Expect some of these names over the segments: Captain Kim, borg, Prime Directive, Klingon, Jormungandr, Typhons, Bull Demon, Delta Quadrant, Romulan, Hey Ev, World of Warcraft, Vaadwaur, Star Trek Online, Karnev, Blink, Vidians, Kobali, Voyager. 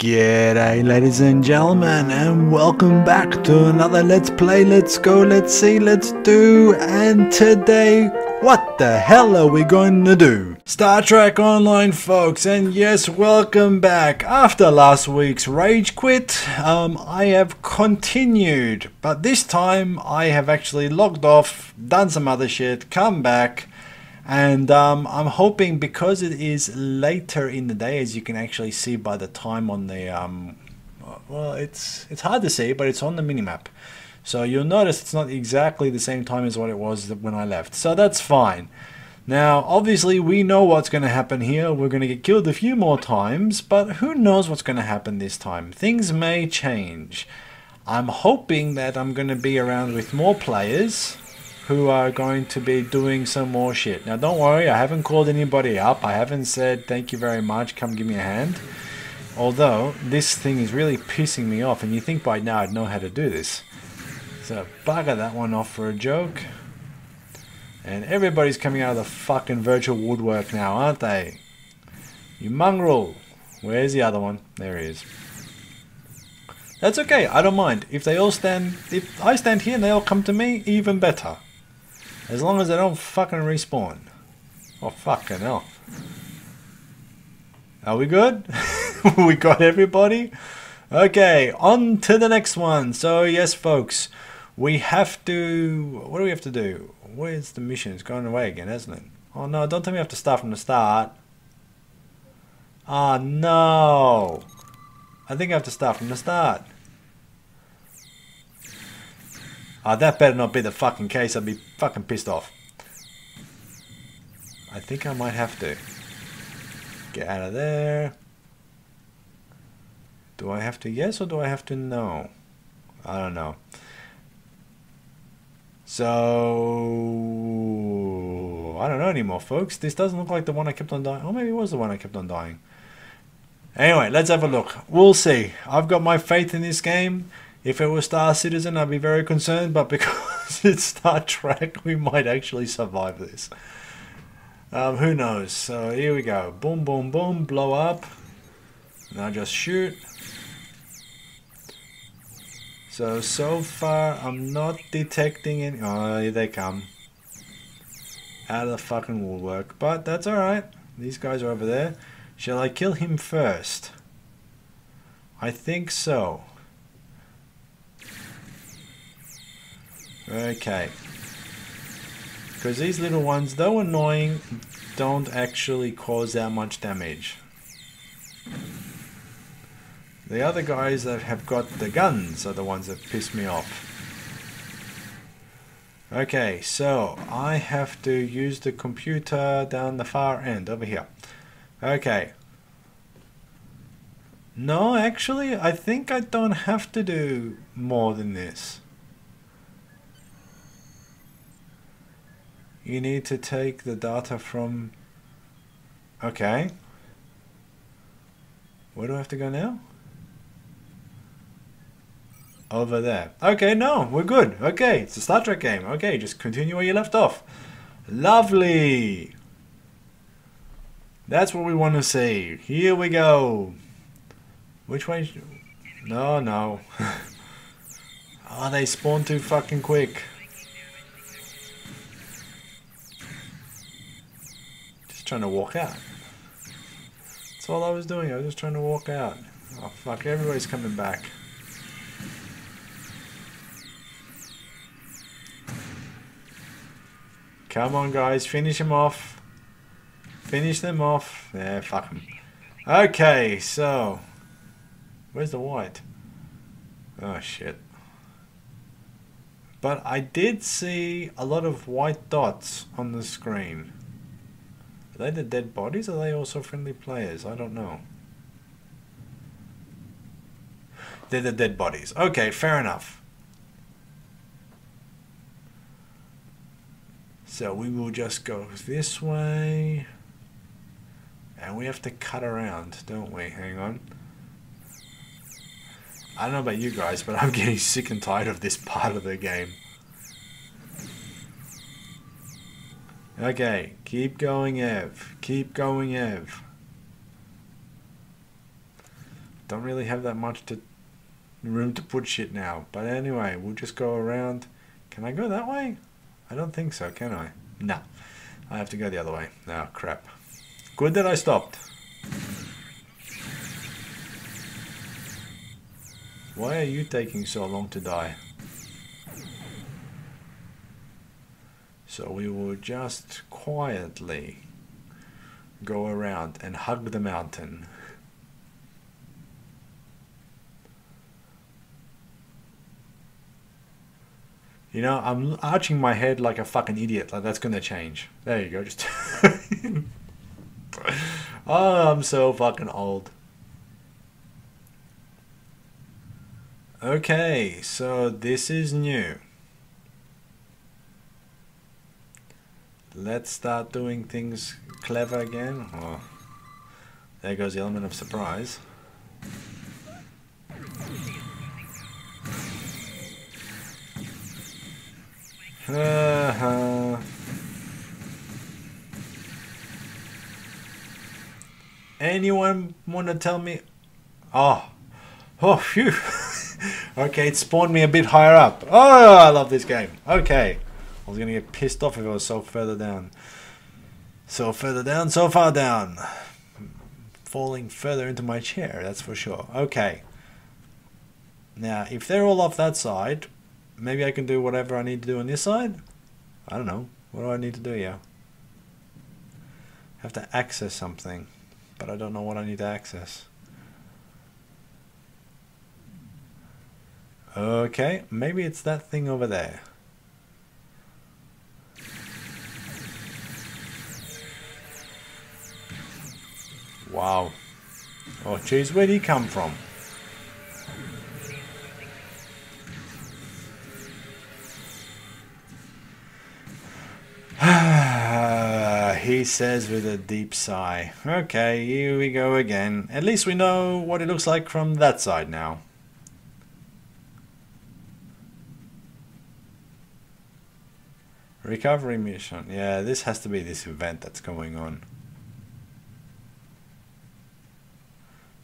G'day ladies and gentlemen, and welcome back to another Let's Play, Let's Go, Let's See, Let's Do. And today, what the hell are we going to do? Star Trek Online, folks, and yes, welcome back. After last week's rage quit, I have continued, but this time I have actually logged off, done some other shit, come back. And I'm hoping, because it is later in the day, as you can actually see by the time on the well, it's hard to see, but it's on the minimap, so you'll notice it's not exactly the same time as what it was when I left, so that's fine. Now obviously we know what's going to happen here. We're going to get killed a few more times, but who knows what's going to happen this time. Things may change. I'm hoping that I'm going to be around with more players who are going to be doing some more shit. Now don't worry, I haven't called anybody up. I haven't said thank you very much, come give me a hand. Although this thing is really pissing me off, and you think by now I'd know how to do this. So bugger that one off for a joke. And everybody's coming out of the fucking virtual woodwork now, aren't they? You mongrel. Where's the other one? There he is. That's okay, I don't mind. If they all stand, if I stand here and they all come to me, even better. As long as they don't fucking respawn. Oh, fucking hell. Are we good? We got everybody? Okay, on to the next one. So, yes, folks. We have to... What do we have to do? Where's the mission? It's gone away again, hasn't it? Oh, no, don't tell me I have to start from the start. Ah, oh, no. I think I have to start from the start. Ah, that better not be the fucking case. I'd be fucking pissed off. I think I might have to. Get out of there. Do I have to yes or do I have to no? I don't know. So... I don't know anymore, folks. This doesn't look like the one I kept on dying. Or maybe it was the one I kept on dying. Anyway, let's have a look. We'll see. I've got my faith in this game. If it was Star Citizen, I'd be very concerned, but because it's Star Trek, we might actually survive this. Who knows? So here we go. Boom, boom, boom. Blow up. Now just shoot. So far, I'm not detecting any... Oh, here they come. Out of the fucking woodwork. But that's alright. These guys are over there. Shall I kill him first? I think so. Okay. Because these little ones, though annoying, don't actually cause that much damage. The other guys that have got the guns are the ones that piss me off. Okay, so I have to use the computer down the far end, over here. Okay. No, actually, I think I don't have to do more than this. You need to take the data from... Okay. Where do I have to go now? Over there. Okay, no, we're good. Okay, it's a Star Trek game. Okay, just continue where you left off. Lovely! That's what we want to see. Here we go. Which way? No, no. Oh, they spawn too fucking quick. Just trying to walk out. That's all I was doing. I was just trying to walk out. Oh, fuck. Everybody's coming back. Come on, guys. Finish him off. Finish them off. Yeah, fuck them. Okay, so... Where's the white? Oh, shit. But I did see a lot of white dots on the screen. Are they the dead bodies, or are they also friendly players? I don't know. They're the dead bodies. Okay, fair enough. So we will just go this way... And we have to cut around, don't we? Hang on. I don't know about you guys, but I'm getting sick and tired of this part of the game. Okay, keep going, Ev. Keep going, Ev. don't really have that much to room to put shit now. But anyway, we'll just go around. Can I go that way? I don't think so, can I? No. I have to go the other way. Oh, crap. Good that I stopped. Why are you taking so long to die? So we will just quietly go around and hug the mountain. You know, I'm arching my head like a fucking idiot. Like, that's gonna change. There you go, just... Oh, I'm so fucking old. Okay, so this is new. Let's start doing things clever again. Oh, there goes the element of surprise. Anyone want to tell me? Oh, oh, phew. Okay, it spawned me a bit higher up. Oh, I love this game. Okay. I was gonna get pissed off if I was so further down. So further down, so far down. Falling further into my chair, that's for sure. Okay. Now, if they're all off that side, maybe I can do whatever I need to do on this side? I don't know. What do I need to do here? I have to access something, but I don't know what I need to access. Okay, maybe it's that thing over there. Wow. Oh, jeez, where'd he come from? He says with a deep sigh. Okay, here we go again. At least we know what it looks like from that side now. Recovery mission. Yeah, this has to be this event that's going on.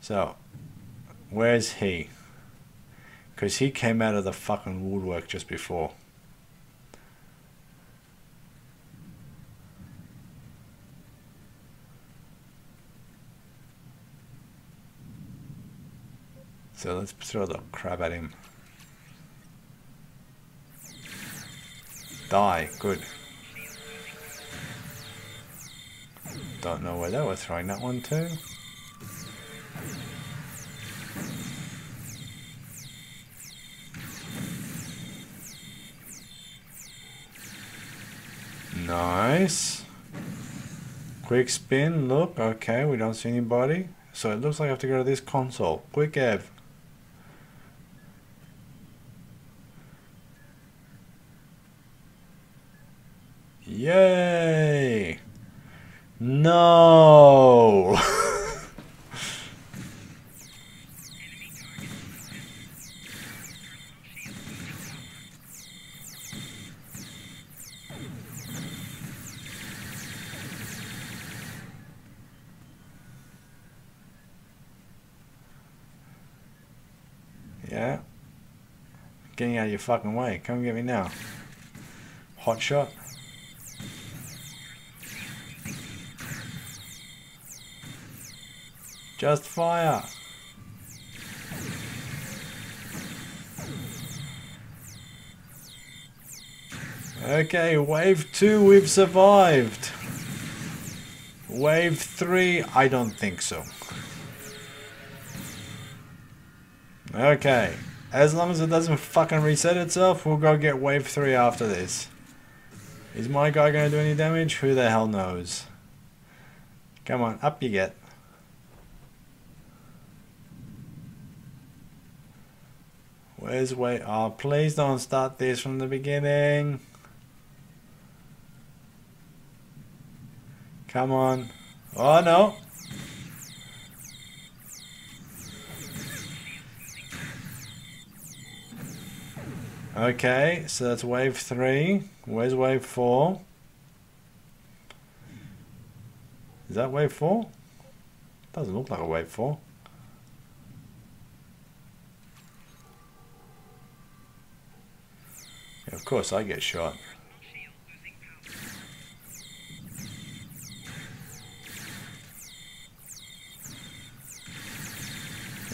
So, where's he? Because he came out of the fucking woodwork just before. So let's throw the crap at him. Die, good. Don't know where they were throwing that one to. Nice. Quick spin, look, okay, we don't see anybody. So it looks like I have to go to this console. Quick Ev. Yay! No! Yeah. Getting out of your fucking way. Come get me now. Hot shot. Just fire. Okay, wave 2, we've survived. Wave 3, I don't think so. Okay, as long as it doesn't fucking reset itself, we'll go get wave 3 after this. Is my guy gonna do any damage? Who the hell knows? Come on, up you get. Where's way? Oh, please don't start this from the beginning. Come on. Oh, no. Okay, so that's wave 3. Where's wave 4? Is that wave 4? Doesn't look like a wave 4. Of course I get shot.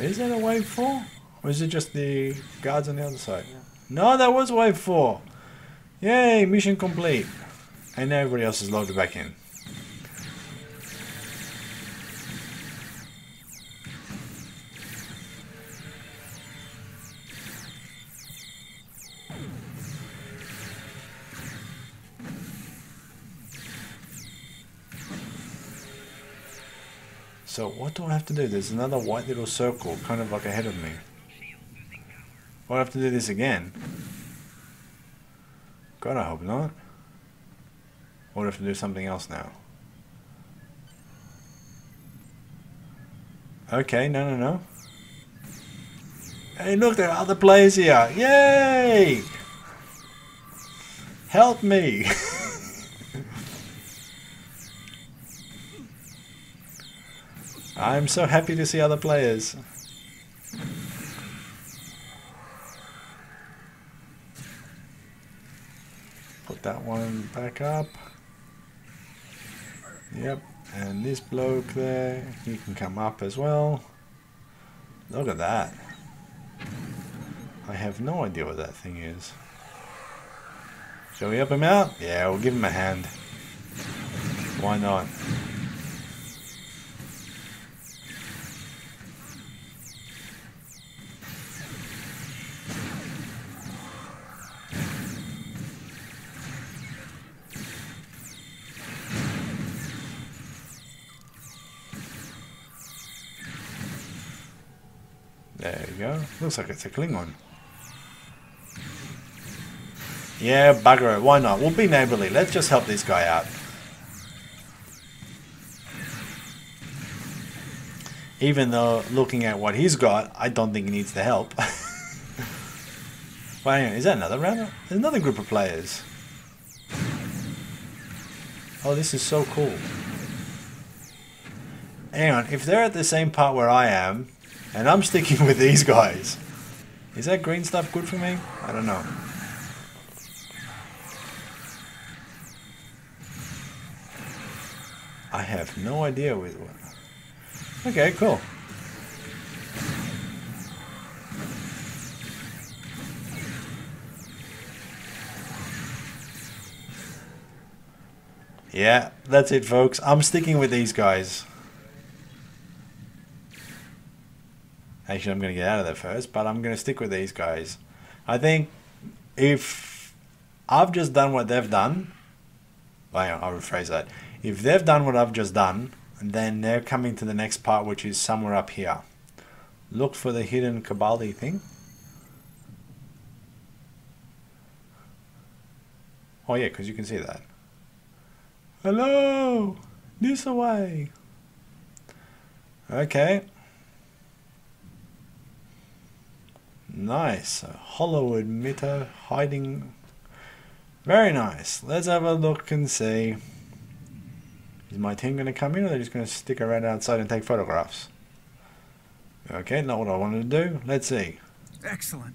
Is that a wave 4? Or is it just the guards on the other side? Yeah. No, that was wave 4! Yay, mission complete! And everybody else is logged back in. So what do I have to do? There's another white little circle kind of like ahead of me. Do I have to do this again? God, I hope not. Or do I have to do something else now? Okay, no. Hey look, there are other players here! Yay! Help me! I'm so happy to see other players. Put that one back up. Yep, and this bloke there, he can come up as well. Look at that. I have no idea what that thing is. Shall we help him out? Yeah, we'll give him a hand. Why not? There you go. Looks like it's a Klingon. Yeah, bugger it. Why not? We'll be neighborly. Let's just help this guy out. Even though, looking at what he's got, I don't think he needs the help. Well, hang on. Is that another round? There's another group of players. Oh, this is so cool. Hang on. If they're at the same part where I am... And I'm sticking with these guys. Is that green stuff good for me? I don't know. I have no idea with what. Okay, cool. Yeah, that's it folks. I'm sticking with these guys. Actually, I'm going to get out of there first, but I'm going to stick with these guys. I think if I've just done what they've done, I'll rephrase that. If they've done what I've just done, then they're coming to the next part, which is somewhere up here. Look for the hidden Kobali thing. Oh yeah, because you can see that. Hello! This away! Okay. Nice, a hollow emitter hiding. Very nice. Let's have a look and see. Is my team going to come in, or are they just going to stick around outside and take photographs? Okay, not what I wanted to do. Let's see. Excellent.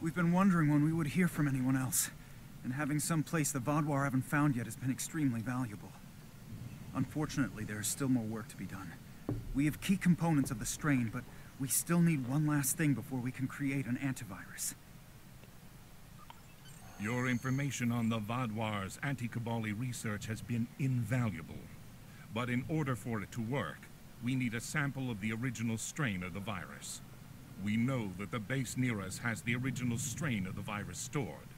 We've been wondering when we would hear from anyone else, and having some place the Vaadwaur haven't found yet has been extremely valuable. Unfortunately, there is still more work to be done. We have key components of the strain, but we still need one last thing before we can create an antivirus. Your information on the Vaadwaur's anti-Kobali research has been invaluable. But in order for it to work, we need a sample of the original strain of the virus. We know that the base near us has the original strain of the virus stored,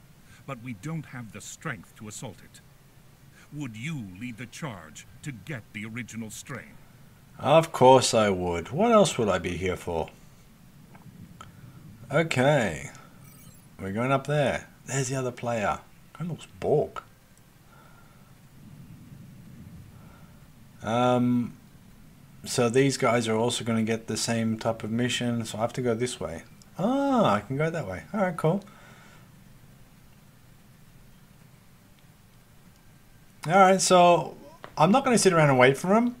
but we don't have the strength to assault it. Would you lead the charge to get the original strain? Of course I would. What else would I be here for? Okay. We're going up there. There's the other player. That looks bored. So these guys are also going to get the same type of mission, so I have to go this way. Ah, I can go that way. Alright, cool. Alright, so I'm not going to sit around and wait for them.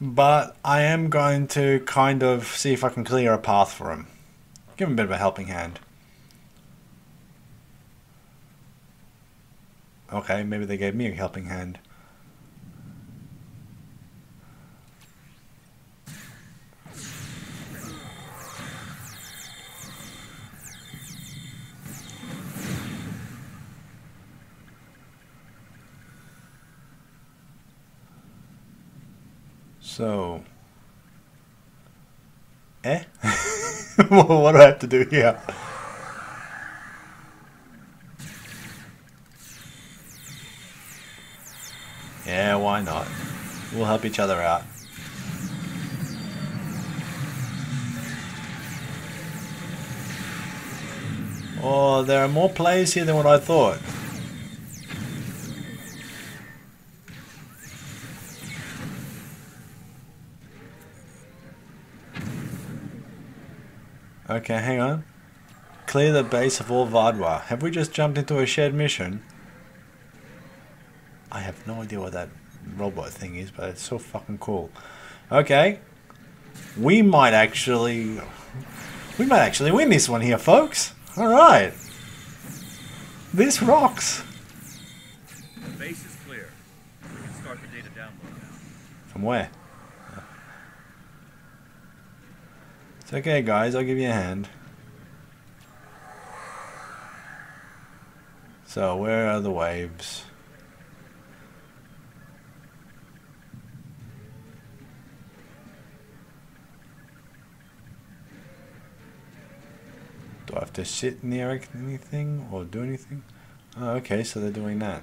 But I am going to kind of see if I can clear a path for him. Give him a bit of a helping hand. Okay, maybe they gave me a helping hand. So, what do I have to do here? Yeah, why not? We'll help each other out. Oh, there are more players here than what I thought. Okay, hang on. Clear the base of all Vaadwaur. Have we just jumped into a shared mission? I have no idea what that robot thing is, but it's so fucking cool. Okay. We might actually win this one here, folks. Alright. This rocks. The base is clear. We can start the data download now. From where? It's okay, guys, I'll give you a hand. So, where are the waves? Do I have to sit near anything or do anything? Oh, okay, so they're doing that.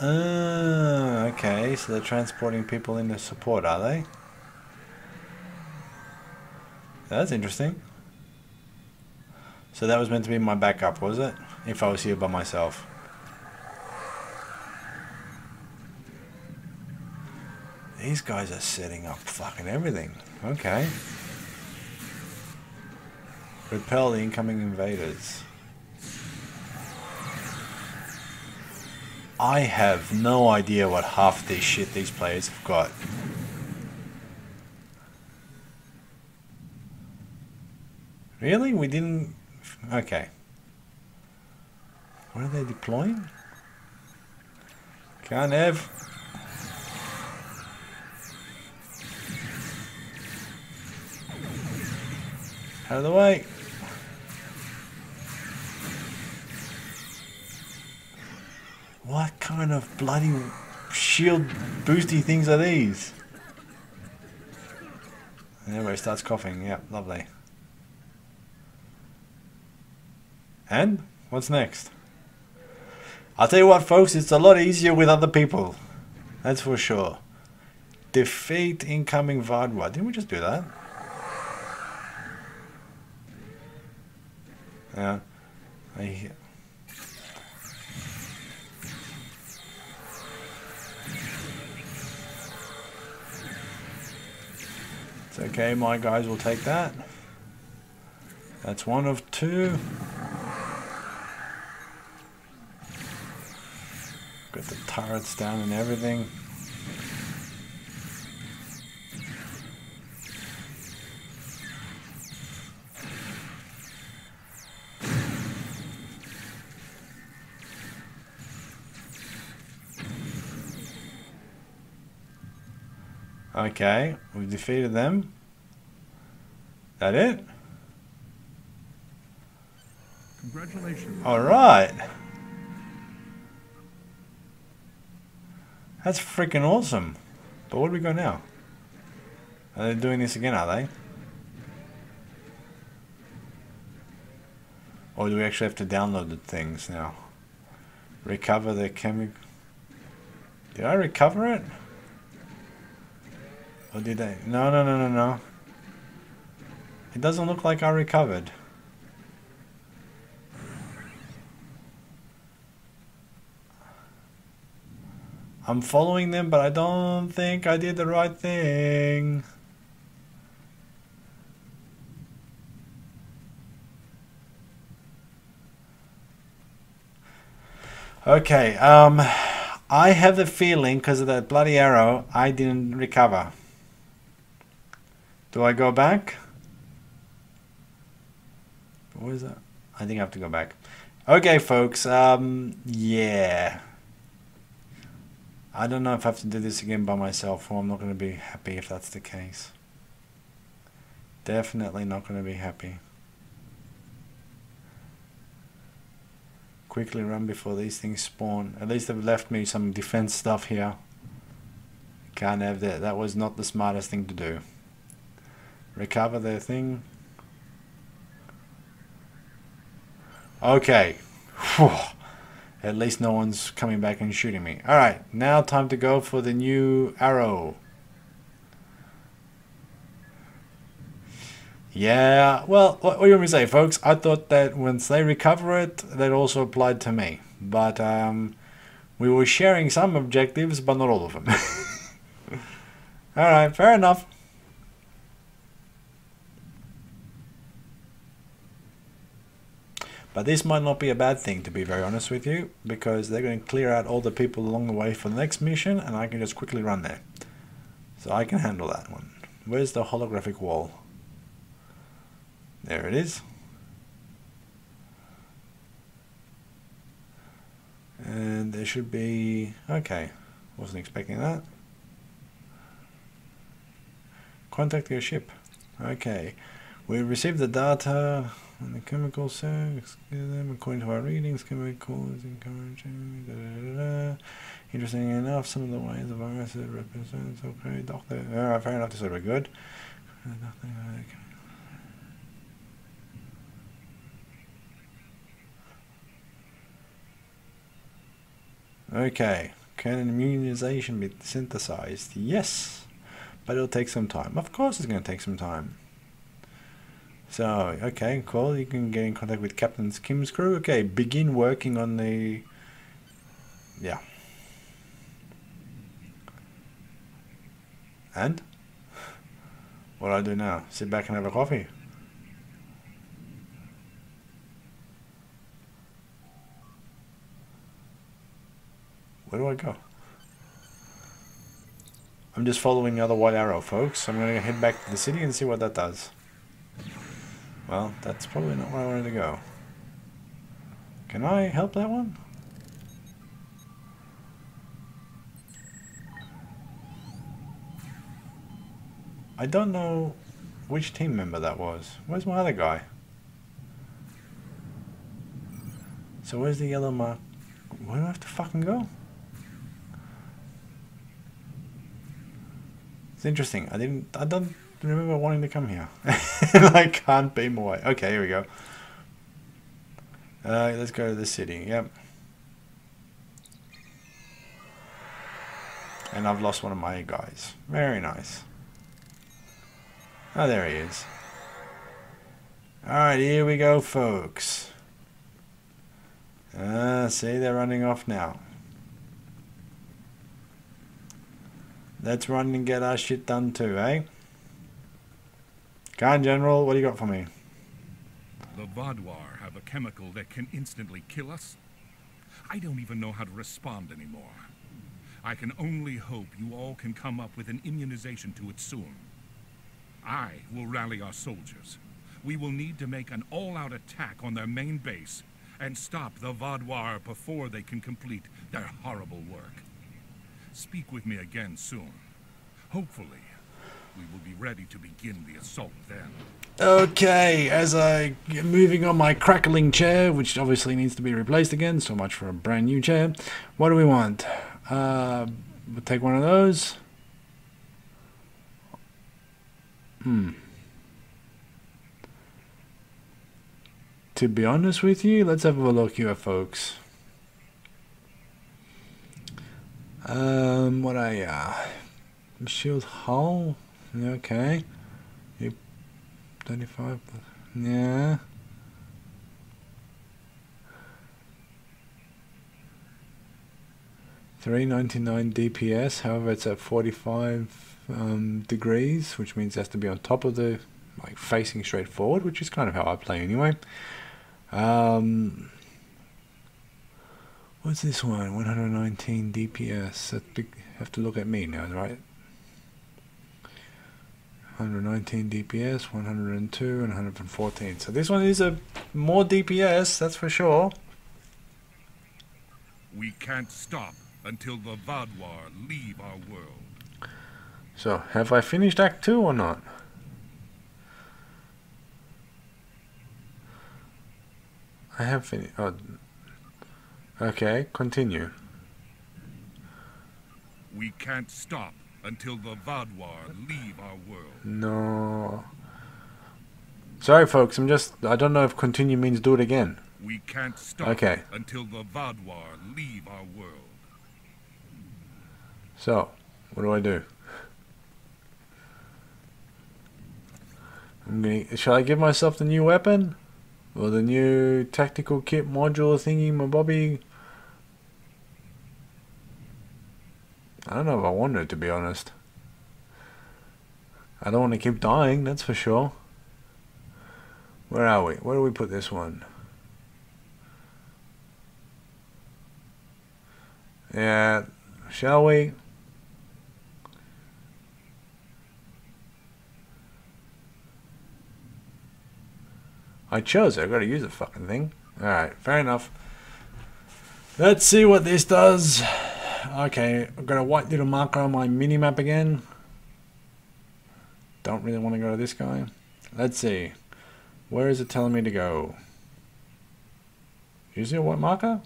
Okay, so they're transporting people into support, are they? That's interesting. So that was meant to be my backup, was it? If I was here by myself. These guys are setting up fucking everything. Okay. Repel the incoming invaders. I have no idea what half this shit these players have got. Really? We didn't... Okay. What are they deploying? Can't have... Out of the way! What kind of bloody shield boosty things are these? And everybody starts coughing. Yep, lovely. And what's next? I'll tell you what, folks, it's a lot easier with other people. That's for sure. Defeat incoming Vaadwaur. Didn't we just do that? Yeah. It's okay, my guys will take that. That's one of two. Got the turrets down and everything. Okay, we've defeated them. That it? Congratulations. All right. That's freaking awesome. But where do we go now? Are they doing this again, are they? Or do we actually have to download the things now? Recover the chemical... Did I recover it? Or did I... No, no, no, no, no. It doesn't look like I recovered. I'm following them, but I don't think I did the right thing. Okay, I have the feeling, because of that bloody arrow, I didn't recover. Do I go back? What is that? I think I have to go back. Okay, folks, yeah. I don't know if I have to do this again by myself, or I'm not going to be happy if that's the case. Definitely not going to be happy. Quickly run before these things spawn. At least they've left me some defense stuff here. Can't have that. That was not the smartest thing to do. Recover their thing. Okay. Whew. At least no one's coming back and shooting me. Alright, now time to go for the new arrow. Yeah, well, what do you want me to say, folks? I thought that once they recover it, that also applied to me. But we were sharing some objectives, but not all of them. Alright, fair enough. But this might not be a bad thing, to be very honest with you, because they're going to clear out all the people along the way for the next mission, and I can just quickly run there. So I can handle that one. Where's the holographic wall? There it is. And there should be... okay, wasn't expecting that. Contact your ship. Okay, we received the data... and the chemical sex, according to our readings, chemicals encouraging. Interesting enough, some of the ways the virus represents. Okay, doctor. Alright, fair enough, this will be good. Okay, can an immunization be synthesized? Yes, but it'll take some time. Of course, it's going to take some time. So, okay, cool, you can get in contact with Captain Kim's crew. Okay, begin working on the... yeah. And? What do I do now? Sit back and have a coffee? Where do I go? I'm just following the other white arrow, folks. I'm going to head back to the city and see what that does. Well, that's probably not where I wanted to go. Can I help that one? I don't know which team member that was. Where's my other guy? So where's the yellow mark? Where do I have to fucking go? It's interesting. I don't remember wanting to come here. I can't beam away. Okay, here we go. Let's go to the city. Yep. And I've lost one of my guys. Very nice. Oh, there he is. Alright, here we go, folks. See, they're running off now. Let's run and get our shit done too, eh? Guy in General, what do you got for me? The Vaadwaur have a chemical that can instantly kill us. I don't even know how to respond anymore. I can only hope you all can come up with an immunization to it soon. I will rally our soldiers. We will need to make an all-out attack on their main base and stop the Vaadwaur before they can complete their horrible work. Speak with me again soon. Hopefully, we will be ready to begin the assault then. Okay, as I'm moving on my crackling chair, which obviously needs to be replaced again, so much for a brand new chair. What do we want? We'll take one of those. To be honest with you, let's have a look here, folks. What are ya? Shield hull? Okay. 35. Yeah. $399 DPS. However, it's at 45 degrees, which means it has to be on top of the, like, facing straight forward, which is kind of how I play anyway. What's this one? 119 DPS. That have to look at me now, right? 119 DPS, 102 and 114. So this one is a more DPS, that's for sure. We can't stop until the Vaadwaur leave our world. So, have I finished Act 2 or not? I have finished. Oh. Okay, continue. We can't stop until the Vaadwaur leave our world. No. Sorry, folks. I don't know if continue means do it again. We can't stop until the Vaadwaur leave our world. So, what do? Shall I give myself the new weapon? Or the new tactical kit module thingy, my bobby? I don't know if I want it, to be honest. I don't want to keep dying, that's for sure. Where are we? Where do we put this one? Yeah, shall we? I chose it, I've got to use the fucking thing. Alright, fair enough. Let's see what this does. Okay, I've got a white little marker on my minimap again. Don't really want to go to this guy. Let's see. Where is it telling me to go? You see a white marker?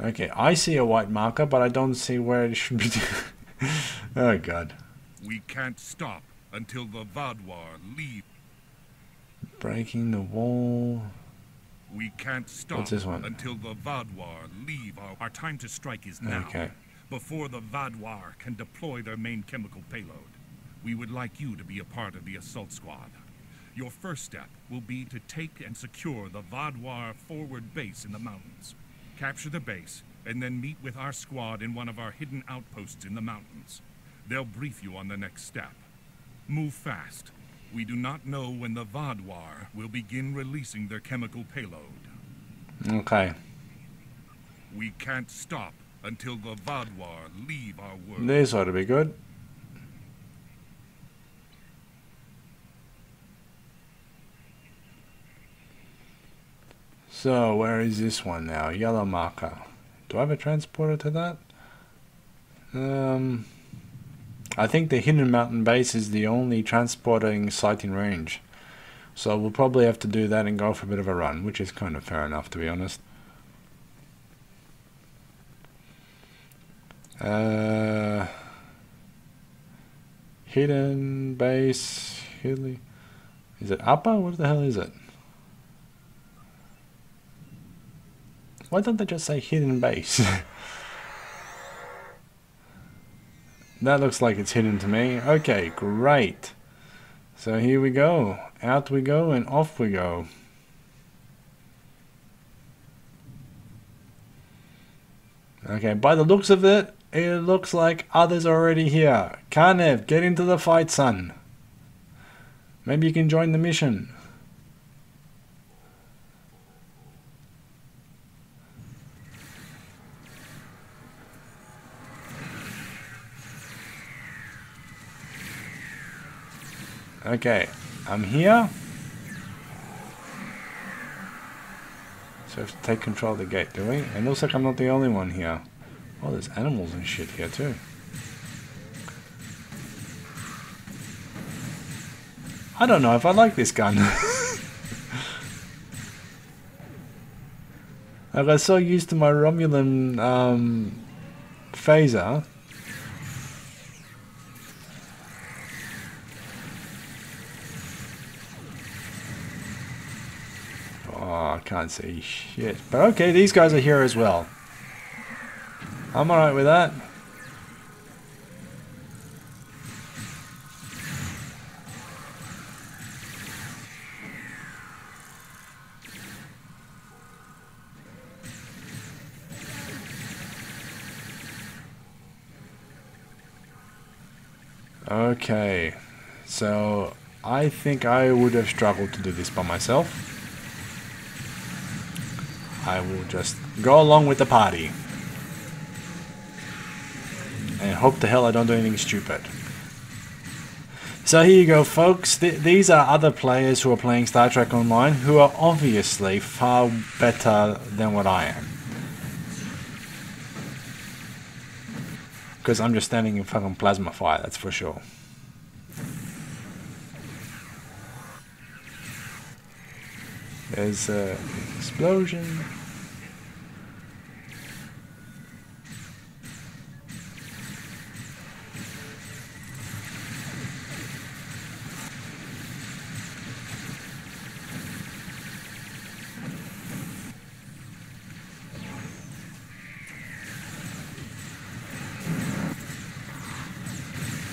Okay, I see a white marker, but I don't see where it should be. Oh, God. We can't stop until the Vaadwaur leave. Breaking the wall. We can't stop until the Vaadwaur leave. Our time to strike is now. Okay. Before the Vaadwaur can deploy their main chemical payload, we would like you to be a part of the assault squad. Your first step will be to take and secure the Vaadwaur forward base in the mountains. Capture the base and then meet with our squad in one of our hidden outposts in the mountains. They'll brief you on the next step. Move fast. We do not know when the Vaadwaur will begin releasing their chemical payload. Okay. We can't stop until the Vaadwaur leave our world. This ought to be good. So, where is this one now? Yellow marker. Do I have a transporter to that? I think the hidden mountain base is the only transporting site in range. So we'll probably have to do that and go for a bit of a run, which is kind of fair enough, to be honest. Hidden base... Is it upper? What the hell is it? Why don't they just say hidden base? That looks like it's hidden to me. Okay, great. So here we go. Out we go and off we go. Okay, by the looks of it, it looks like others are already here. Karnev, get into the fight, son. Maybe you can join the mission. Okay, I'm here. So I have to take control of the gate, do we? It looks like I'm not the only one here. Oh, there's animals and shit here too. I don't know if I like this gun. I got so used to my Romulan phaser. Can't see shit, but okay, these guys are here as well. I'm alright with that. Okay, so I think I would have struggled to do this by myself. I will just go along with the party and hope to hell I don't do anything stupid. So here you go, folks. These are other players who are playing Star Trek Online who are obviously far better than what I am. Because I'm just standing in fucking plasma fire, that's for sure. There's an explosion.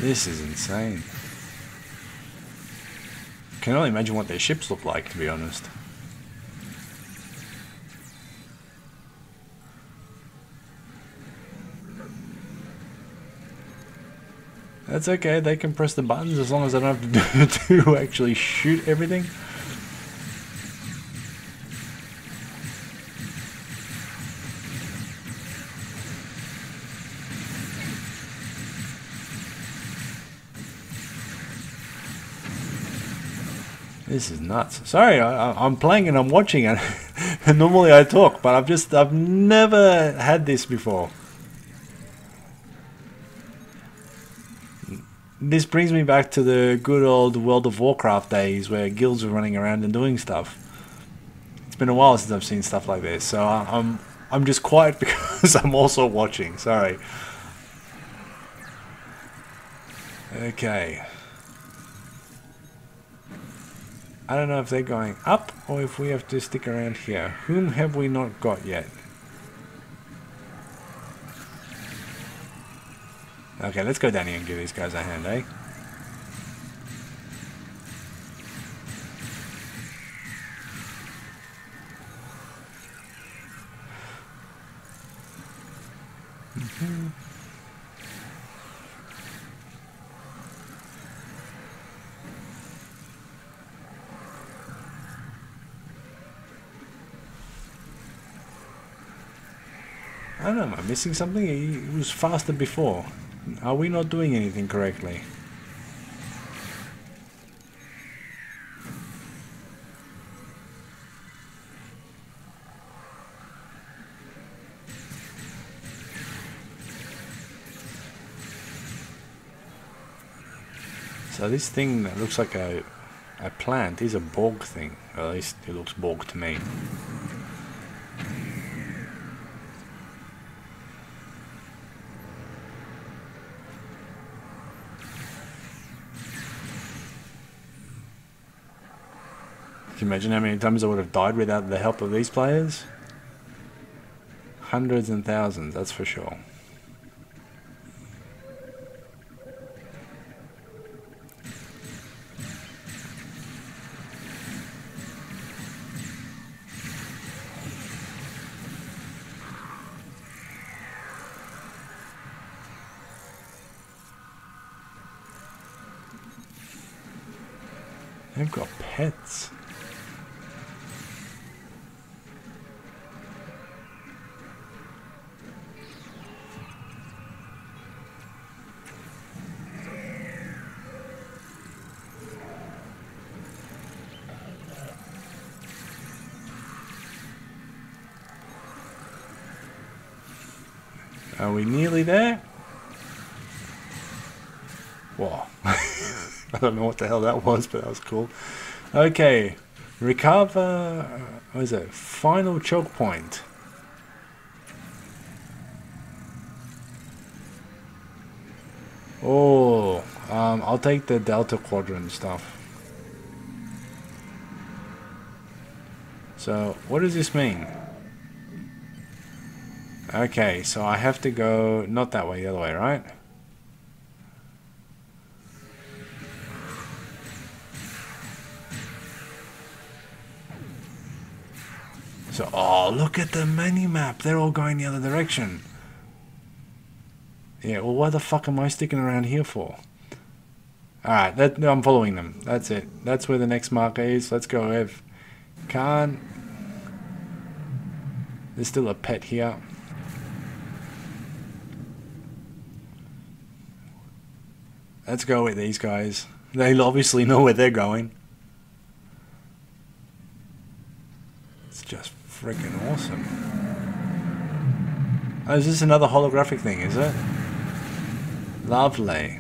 This is insane. I can only imagine what their ships look like, to be honest. That's okay, they can press the buttons as long as I don't have to, to actually shoot everything. This is nuts. Sorry, I'm playing and I'm watching it. And normally I talk, but I've never had this before. This brings me back to the good old World of Warcraft days where guilds were running around and doing stuff. It's been a while since I've seen stuff like this, so I'm just quiet because I'm also watching. Sorry. Okay. I don't know if they're going up or if we have to stick around here. Whom have we not got yet? Okay, let's go down here and give these guys a hand, eh? Mm-hmm. I don't know, am I missing something? It was faster before. Are we not doing anything correctly? So this thing that looks like a plant is a Borg thing. Or at least it looks Borg to me. Imagine how many times I would have died without the help of these players. Hundreds and thousands, that's for sure. They've got pets. Are we nearly there? Whoa. I don't know what the hell that was, but that was cool. Okay. Recover... what is it? Final choke point. Oh. I'll take the Delta Quadrant stuff. So, what does this mean? Okay, so I have to go not that way, the other way, right? So, oh, look at the mini-map. They're all going the other direction. Yeah, well, what the fuck am I sticking around here for? Alright, I'm following them. That's it. That's where the next marker is. Let's go, Ev. Can't. There's still a pet here. Let's go with these guys. They obviously know where they're going. It's just freaking awesome. Oh, is this another holographic thing, is it? Lovely.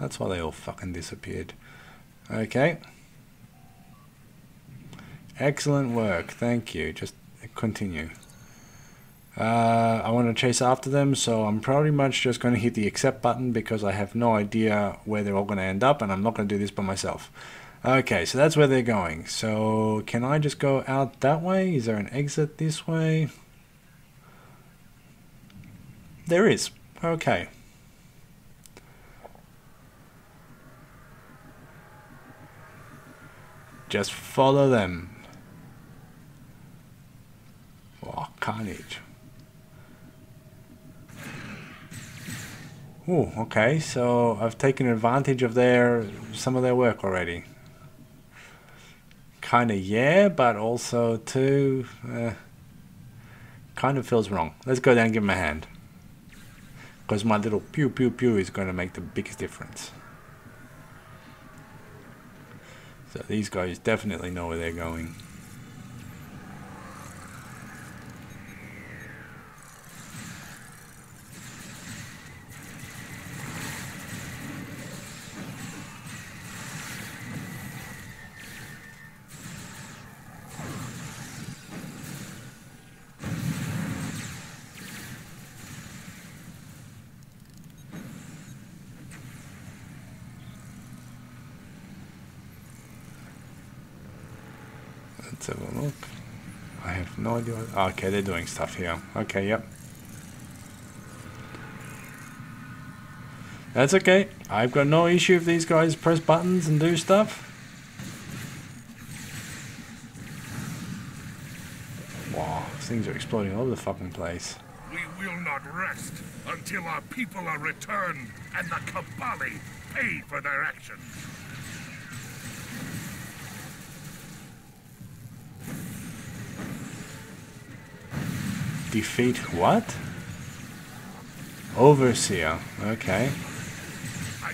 That's why they all fucking disappeared. Okay. Excellent work. Thank you. Just continue. I want to chase after them, so I'm pretty much just going to hit the accept button because I have no idea where they're all going to end up, and I'm not going to do this by myself. Okay, so that's where they're going. So can I just go out that way? Is there an exit this way? There is. Okay. Just follow them. Oh, carnage. Oh, okay, so I've taken advantage of some of their work already. Kinda, yeah, but also too, kind of feels wrong. Let's go down and give him a hand. Because my little pew pew pew is going to make the biggest difference. So these guys definitely know where they're going. Let's have a look. I have no idea. Okay, they're doing stuff here. Okay, yep. That's okay. I've got no issue if these guys press buttons and do stuff. Wow, these things are exploding all over the fucking place. We will not rest until our people are returned and the Kobali pay for their actions. Defeat what? Overseer. Okay.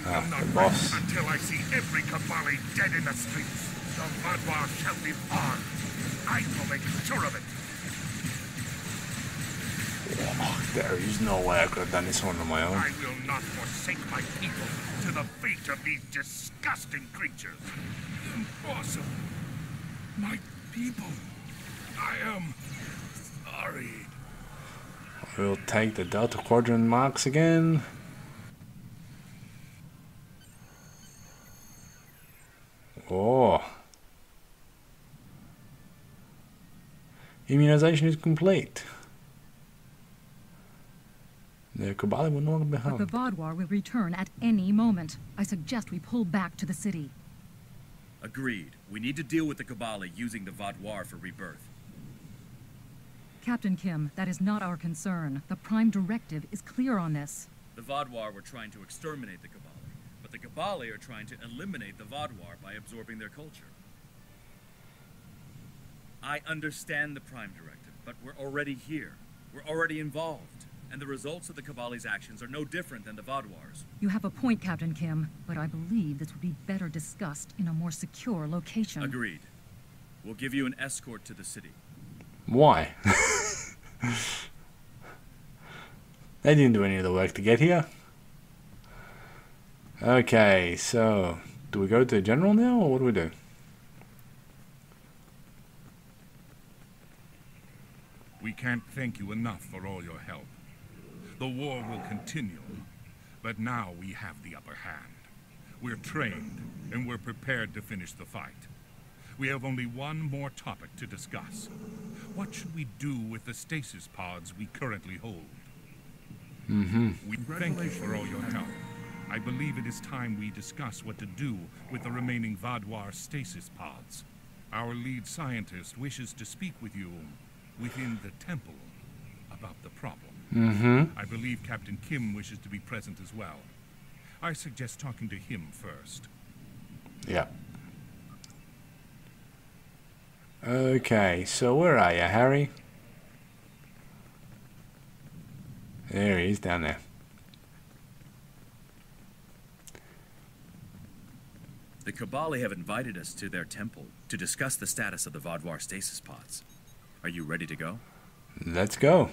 The boss. Until I see every Kobali dead in the streets, the Vaadwaur shall live on. I will make sure of it. Oh, there is no way I could have done this one on my own. I will not forsake my people to the fate of these disgusting creatures. Impossible. My people. I am sorry. We'll take the Delta Quadrant marks again. Oh. Immunization is complete. The Kobali will no longer be harmed. But the Vaadwaur will return at any moment. I suggest we pull back to the city. Agreed. We need to deal with the Kobali using the Vaadwaur for rebirth. Captain Kim, that is not our concern. The Prime Directive is clear on this. The Vaadwaur were trying to exterminate the Kobali, but the Kobali are trying to eliminate the Vaadwaur by absorbing their culture. I understand the Prime Directive, but we're already here. We're already involved, and the results of the Kobali's actions are no different than the Vaadwaur's. You have a point, Captain Kim, but I believe this would be better discussed in a more secure location. Agreed. We'll give you an escort to the city. Why? They didn't do any of the work to get here. Okay, so do we go to the general now, or what do we do? We can't thank you enough for all your help. The war will continue, but now we have the upper hand. We're trained, and we're prepared to finish the fight. We have only one more topic to discuss. What should we do with the stasis pods we currently hold? We thank you for all your help. I believe it is time we discuss what to do with the remaining Vaadwaur stasis pods. Our lead scientist wishes to speak with you within the temple about the problem. I believe Captain Kim wishes to be present as well. I suggest talking to him first. Yeah. Okay, so where are you, Harry? There he is, down there. The Kobali have invited us to their temple to discuss the status of the Vaadwaur stasis pods. Are you ready to go? Let's go.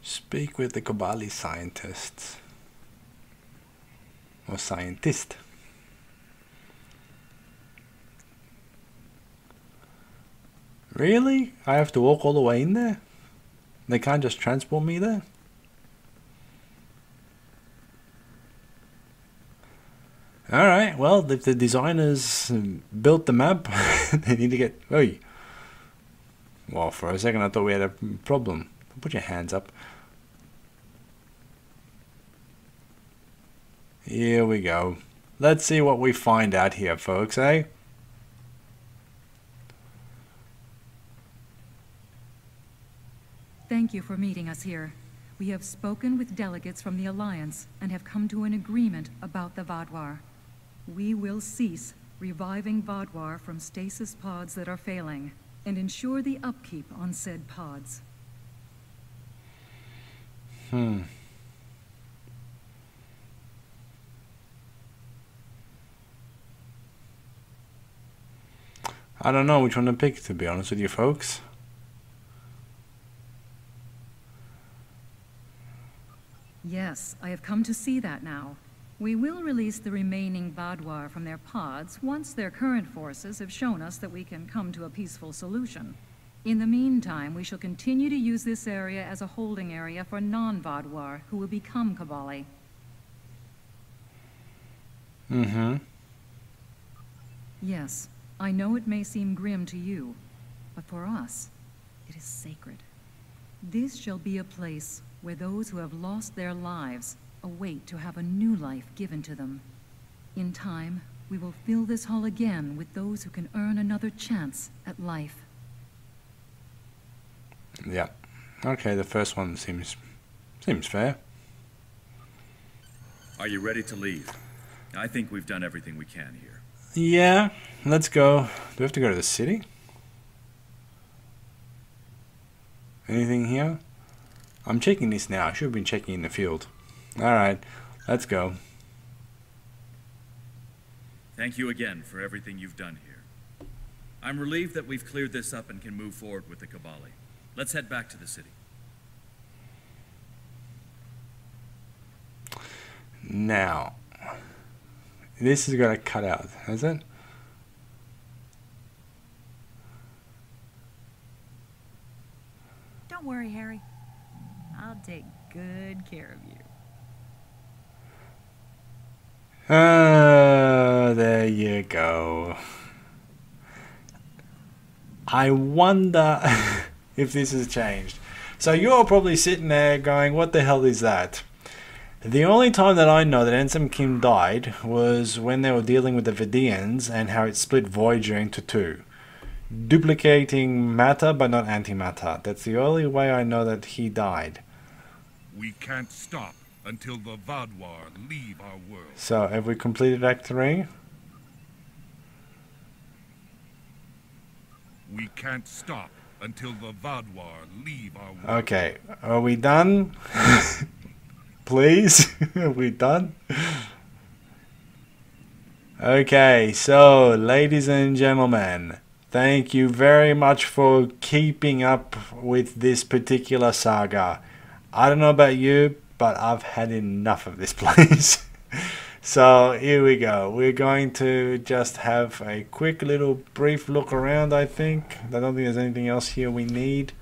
Speak with the Kobali scientists. Or scientist. Really? I have to walk all the way in there? They can't just transport me there? Alright, well, if the designers built the map, they need to get... Oy. Well, for a second I thought we had a problem. Put your hands up. Here we go. Let's see what we find out here, folks, eh? Thank you for meeting us here. We have spoken with delegates from the Alliance and have come to an agreement about the Vaadwaur. We will cease reviving Vaadwaur from stasis pods that are failing and ensure the upkeep on said pods. Hmm. I don't know which one to pick, to be honest with you folks. Yes, I have come to see that now. We will release the remaining Vaadwaur from their pods once their current forces have shown us that we can come to a peaceful solution. In the meantime, we shall continue to use this area as a holding area for non-Vaadwaur, who will become Kobali. Mm-hmm. Yes, I know it may seem grim to you, but for us, it is sacred. This shall be a place where those who have lost their lives await to have a new life given to them. In time, we will fill this hall again with those who can earn another chance at life. Yeah. Okay, the first one seems fair. Are you ready to leave? I think we've done everything we can here. Yeah, let's go. Do we have to go to the city? Anything here? I'm checking this now. I should have been checking in the field. Alright, let's go. Thank you again for everything you've done here. I'm relieved that we've cleared this up and can move forward with the Kobali. Let's head back to the city. Now, this is going to cut out, is it? Don't worry, Harry. I'll take good care of you. There you go. I wonder... if this has changed. So you're probably sitting there going, what the hell is that? The only time that I know that Ensign Kim died was when they were dealing with the Vidians and how it split Voyager into two. Duplicating matter but not antimatter. That's the only way I know that he died. We can't stop until the Vaadwaur leave our world. So have we completed Act 3? We can't stop until the Vaadwaur leave our world. Okay, are we done? Please? Are we done? Okay, so ladies and gentlemen, thank you very much for keeping up with this particular saga. I don't know about you, but I've had enough of this place. So here we go. We're going to just have a quick little brief look around, I think. I don't think there's anything else here we need.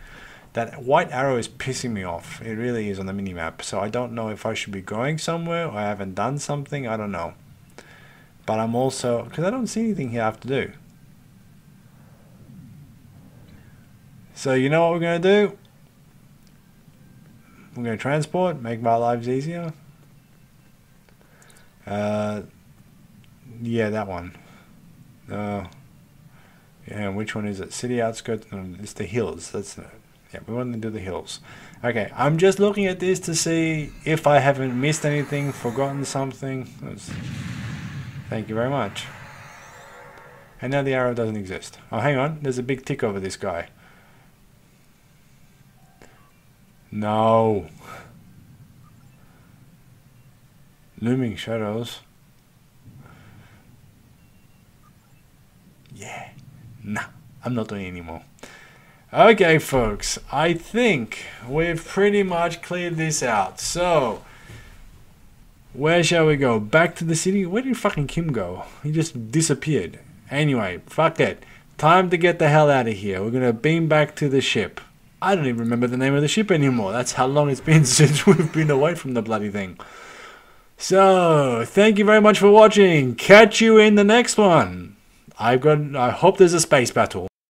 That white arrow is pissing me off. It really is on the minimap. So I don't know if I should be going somewhere or I haven't done something. I don't know. But I'm also... because I don't see anything here I have to do. So you know what we're going to do? We're going to transport, make my lives easier. Yeah, that one. Yeah, which one is it? City outskirts? It's the hills. That's it. Yeah, we want to do the hills. Okay, I'm just looking at this to see if I haven't missed anything, forgotten something. Thank you very much. And now the arrow doesn't exist. Oh, hang on. There's a big tick over this guy. No. Looming shadows. Yeah. Nah, I'm not doing anymore. Okay, folks, I think we've pretty much cleared this out. So, where shall we go? Back to the city? Where did fucking Kim go? He just disappeared. Anyway, fuck it. Time to get the hell out of here. We're gonna beam back to the ship. I don't even remember the name of the ship anymore. That's how long it's been since we've been away from the bloody thing. So, thank you very much for watching. Catch you in the next one. I hope there's a space battle.